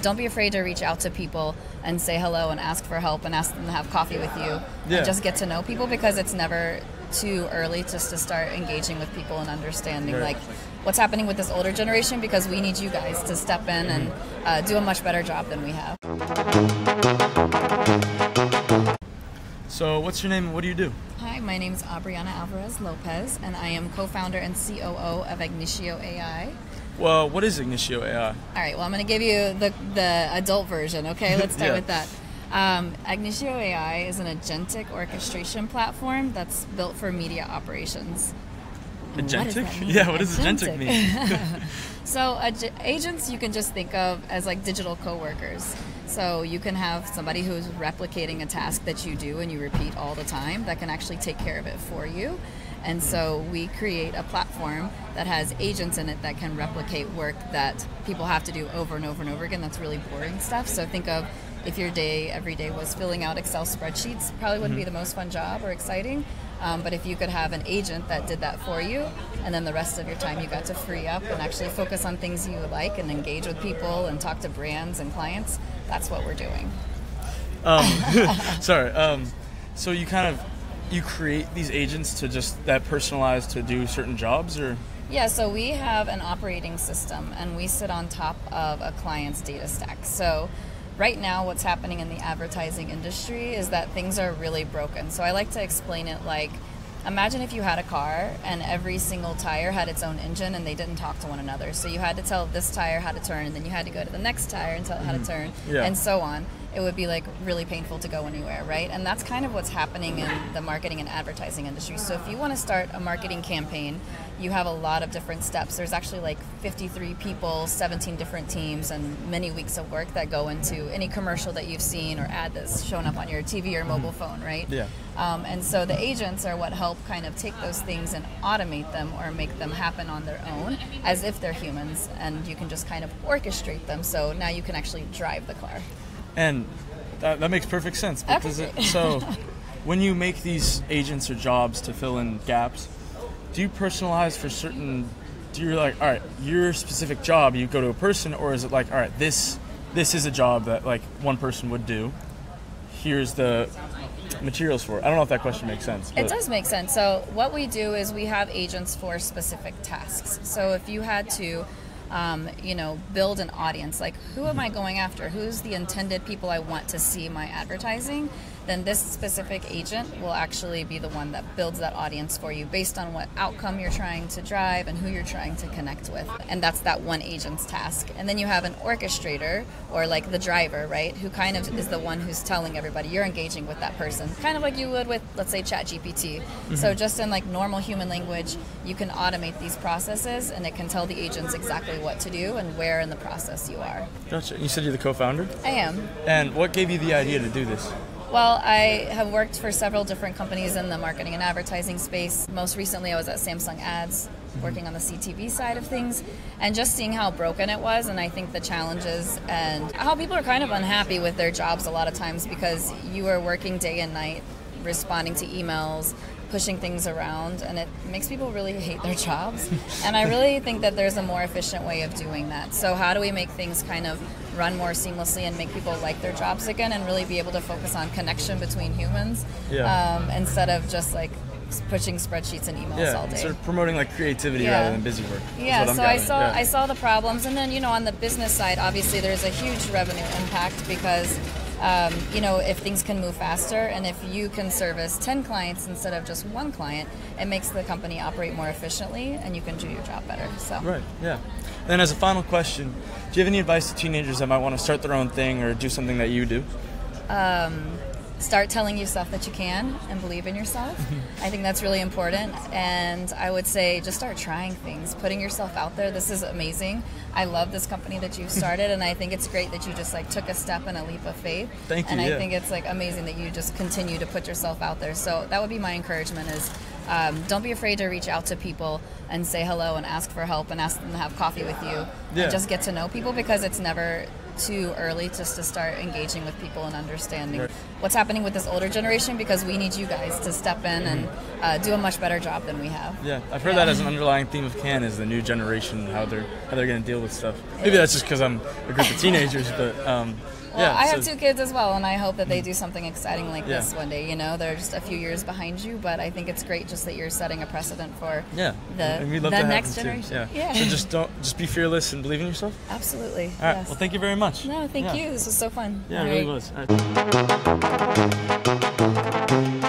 don't be afraid to reach out to people and say hello and ask for help and ask them to have coffee with you and just get to know people, because it's never too early just to start engaging with people and understanding like what's happening with this older generation, because we need you guys to step in and do a much better job than we have. So what's your name and what do you do? Hi, my name is Aubriana Alvarez Lopez and I am co-founder and COO of Agnitio AI. Well, what is Agnitio AI? All right, well, I'm going to give you the adult version, okay? Let's start with that. Agnitio AI is an agentic orchestration platform that's built for media operations. Agentic? Yeah, what does agentic mean? So agents you can just think of as like digital co-workers. So you can have somebody who's replicating a task that you do and you repeat all the time that can actually take care of it for you. And so we create a platform that has agents in it that can replicate work that people have to do over and over and over again. That's really boring stuff. So think of if your day every day was filling out Excel spreadsheets, probably wouldn't be the most fun job or exciting. But if you could have an agent that did that for you, and then the rest of your time you got to free up and actually focus on things you like and engage with people and talk to brands and clients, that's what we're doing. So you kind of create these agents to just that personalize to do certain jobs, or? Yeah, so we have an operating system and we sit on top of a client's data stack. So right now what's happening in the advertising industry is that things are really broken. So I like to explain it like, imagine if you had a car and every single tire had its own engine and they didn't talk to one another. So you had to tell this tire how to turn, and then you had to go to the next tire and tell it how to turn, and so on. It would be like really painful to go anywhere, right? And that's kind of what's happening in the marketing and advertising industry. So if you want to start a marketing campaign, you have a lot of different steps. There's actually like 53 people, 17 different teams, and many weeks of work that go into any commercial that you've seen or ad that's shown up on your TV or mobile phone, right? And so the agents are what help kind of take those things and automate them or make them happen on their own as if they're humans, and you can just kind of orchestrate them. So now you can actually drive the car. And that makes perfect sense. So when you make these agents or jobs to fill in gaps, do you personalize for certain, do you like, all right, your specific job, you go to a person, or is it like, all right, this is a job that like one person would do, here's the materials for it? I don't know if that question makes sense. It does make sense. So what we do is we have agents for specific tasks. So if you had to you know, build an audience, like who am I going after? Who's the intended people I want to see my advertising? Then this specific agent will actually be the one that builds that audience for you based on what outcome you're trying to drive and who you're trying to connect with. And that's that one agent's task. And then you have an orchestrator, or like the driver, right? Who kind of is the one who's telling everybody you're engaging with that person. Kind of like you would with, let's say, ChatGPT. So just in like normal human language, you can automate these processes and it can tell the agents exactly what to do and where in the process you are. Gotcha. You said you're the co-founder? I am. And what gave you the idea to do this? Well, I have worked for several different companies in the marketing and advertising space. Most recently, I was at Samsung Ads, working on the CTV side of things, and just seeing how broken it was, and I think the challenges and how people are kind of unhappy with their jobs a lot of times because you are working day and night, responding to emails, pushing things around, and it makes people really hate their jobs. And I really think that there's a more efficient way of doing that. So how do we make things kind of run more seamlessly and make people like their jobs again and really be able to focus on connection between humans instead of just like pushing spreadsheets and emails all day. Sort of promoting like creativity rather than busy work. Yeah, so I saw the problems, and then, you know, on the business side, obviously there's a huge revenue impact because you know, if things can move faster and if you can service 10 clients instead of just one client, it makes the company operate more efficiently and you can do your job better. So. Right, yeah. And then as a final question, do you have any advice to teenagers that might want to start their own thing or do something that you do? Start telling yourself that you can and believe in yourself. I think that's really important. And I would say just start trying things, putting yourself out there. This is amazing. I love this company that you've started, and I think it's great that you just like took a step and a leap of faith. Thank you. And I think it's like amazing that you just continue to put yourself out there. So that would be my encouragement is don't be afraid to reach out to people and say hello and ask for help and ask them to have coffee with you and just get to know people, because it's never too early just to start engaging with people and understanding what's happening with this older generation, because we need you guys to step in and do a much better job than we have. Yeah, I've heard that as an underlying theme of Cannes is the new generation, how they're going to deal with stuff. Maybe that's just because I'm a group of teenagers, but well, yeah, I have two kids as well, and I hope that they do something exciting like this one day. You know, they're just a few years behind you, but I think it's great just that you're setting a precedent for the next generation. So just be fearless and believe in yourself. Absolutely. All right. Yes. Well, thank you very much. No, thank you. This was so fun. Yeah, it really was.